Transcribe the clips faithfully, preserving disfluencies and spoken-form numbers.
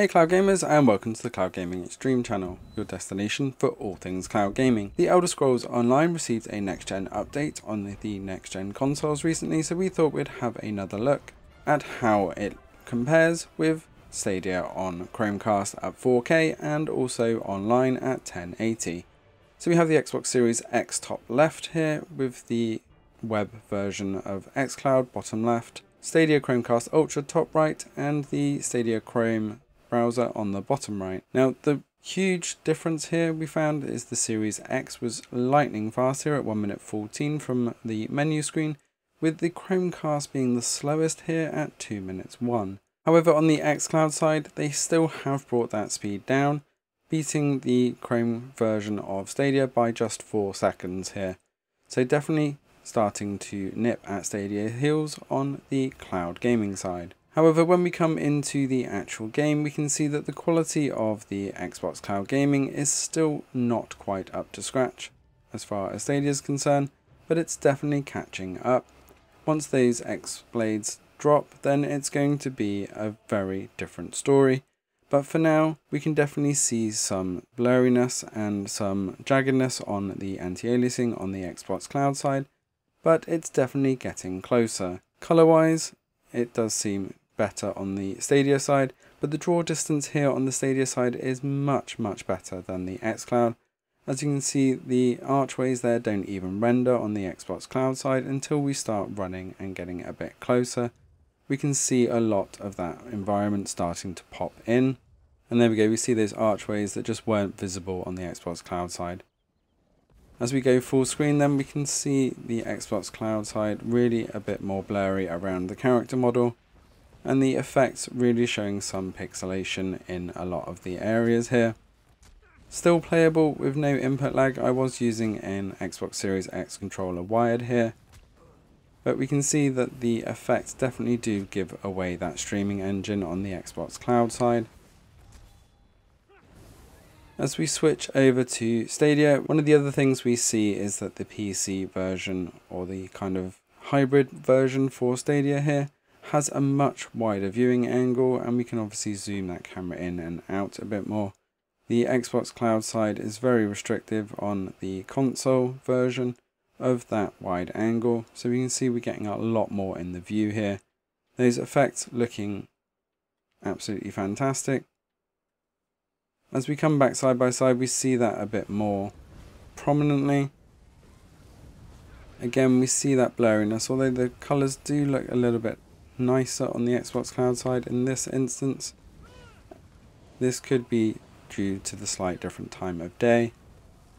Hey Cloud Gamers, and welcome to the Cloud Gaming Extreme channel, your destination for all things cloud gaming. The Elder Scrolls Online received a next-gen update on the next-gen consoles recently, so we thought we'd have another look at how it compares with Stadia on Chromecast at four K and also online at ten eighty. So we have the Xbox Series X top left here with the web version of xCloud bottom left, Stadia Chromecast Ultra top right, and the Stadia Chrome browser on the bottom right. Now the huge difference here we found is the Series X was lightning fast here at one minute fourteen from the menu screen, with the Chromecast being the slowest here at two minutes one. However, on the xCloud side they still have brought that speed down, beating the Chrome version of Stadia by just four seconds here. So definitely starting to nip at Stadia heels on the cloud gaming side. However, when we come into the actual game, we can see that the quality of the Xbox Cloud Gaming is still not quite up to scratch as far as Stadia is concerned, but it's definitely catching up. Once those X blades drop, then it's going to be a very different story. But for now, we can definitely see some blurriness and some jaggedness on the anti-aliasing on the Xbox Cloud side, but it's definitely getting closer. Color-wise, it does seem better on the Stadia side, but the draw distance here on the Stadia side is much, much better than the xCloud. As you can see, the archways there don't even render on the Xbox Cloud side until we start running and getting a bit closer. We can see a lot of that environment starting to pop in. And there we go, we see those archways that just weren't visible on the Xbox Cloud side. As we go full screen then, we can see the Xbox Cloud side really a bit more blurry around the character model, and the effects really showing some pixelation in a lot of the areas here. Still playable with no input lag. I was using an Xbox Series X controller wired here, but we can see that the effects definitely do give away that streaming engine on the Xbox Cloud side. As we switch over to Stadia, one of the other things we see is that the P C version, or the kind of hybrid version for Stadia here, has a much wider viewing angle, and we can obviously zoom that camera in and out a bit more. The Xbox Cloud side is very restrictive on the console version of that wide angle, so we can see we're getting a lot more in the view here. Those effects looking absolutely fantastic. As we come back side by side, we see that a bit more prominently. Again, we see that blurriness, although the colours do look a little bit nicer on the Xbox Cloud side in this instance. This could be due to the slight different time of day,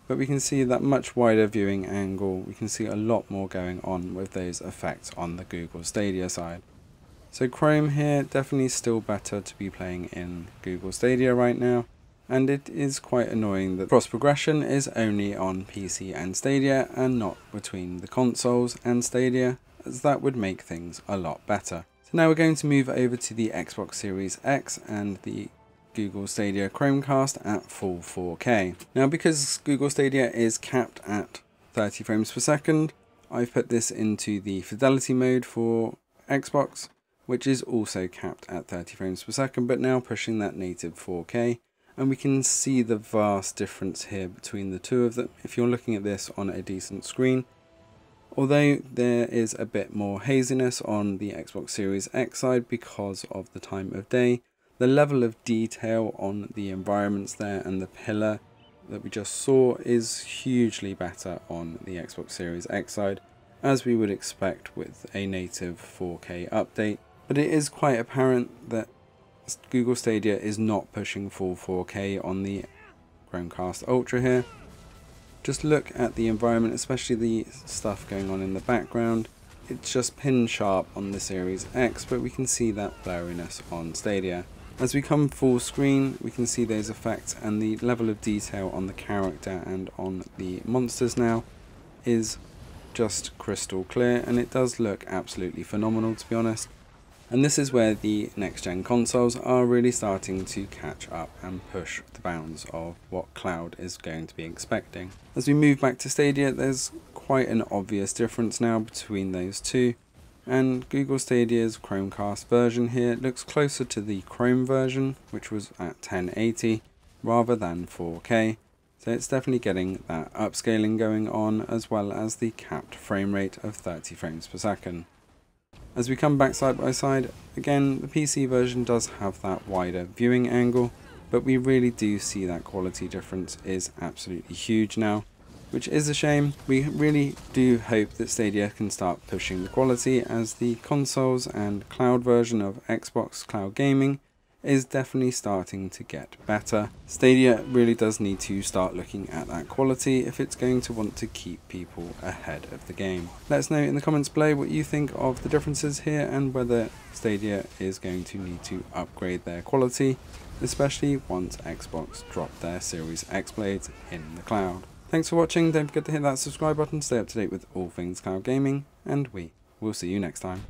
but we can see that much wider viewing angle. We can see a lot more going on with those effects on the Google Stadia side. So Chrome here, definitely still better to be playing in Google Stadia right now. And it is quite annoying that cross progression is only on P C and Stadia and not between the consoles and Stadia, as that would make things a lot better. So now we're going to move over to the Xbox Series X and the Google Stadia Chromecast at full four K. Now, because Google Stadia is capped at thirty frames per second, I've put this into the fidelity mode for Xbox, which is also capped at thirty frames per second, but now pushing that native four K. And we can see the vast difference here between the two of them if you're looking at this on a decent screen. Although there is a bit more haziness on the Xbox Series X side because of the time of day, the level of detail on the environments there and the pillar that we just saw is hugely better on the Xbox Series X side, as we would expect with a native four K update. But it is quite apparent that Google Stadia is not pushing full four K on the Chromecast Ultra here. Just look at the environment, especially the stuff going on in the background. It's just pin sharp on the Series X, but we can see that blurriness on Stadia. As we come full screen, we can see those effects, and the level of detail on the character and on the monsters now is just crystal clear, and it does look absolutely phenomenal, to be honest. And this is where the next-gen consoles are really starting to catch up and push the bounds of what cloud is going to be expecting. As we move back to Stadia, there's quite an obvious difference now between those two, And Google Stadia's Chromecast version here looks closer to the Chrome version, which was at ten eighty rather than four K. So it's definitely getting that upscaling going on, as well as the capped frame rate of thirty frames per second. As we come back side by side, again the P C version does have that wider viewing angle, but we really do see that quality difference is absolutely huge now, which is a shame. We really do hope that Stadia can start pushing the quality, as the consoles and cloud version of Xbox Cloud Gaming is definitely starting to get better. Stadia really does need to start looking at that quality if it's going to want to keep people ahead of the game. Let us know in the comments below what you think of the differences here and whether Stadia is going to need to upgrade their quality, especially once Xbox drop their Series X blades in the cloud. Thanks for watching, don't forget to hit that subscribe button to stay up to date with all things cloud gaming, and we will see you next time.